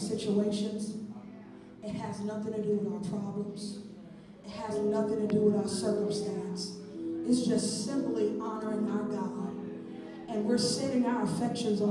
Situations. It has nothing to do with our problems. It has nothing to do with our circumstance. It's just simply honoring our God. And we're setting our affections on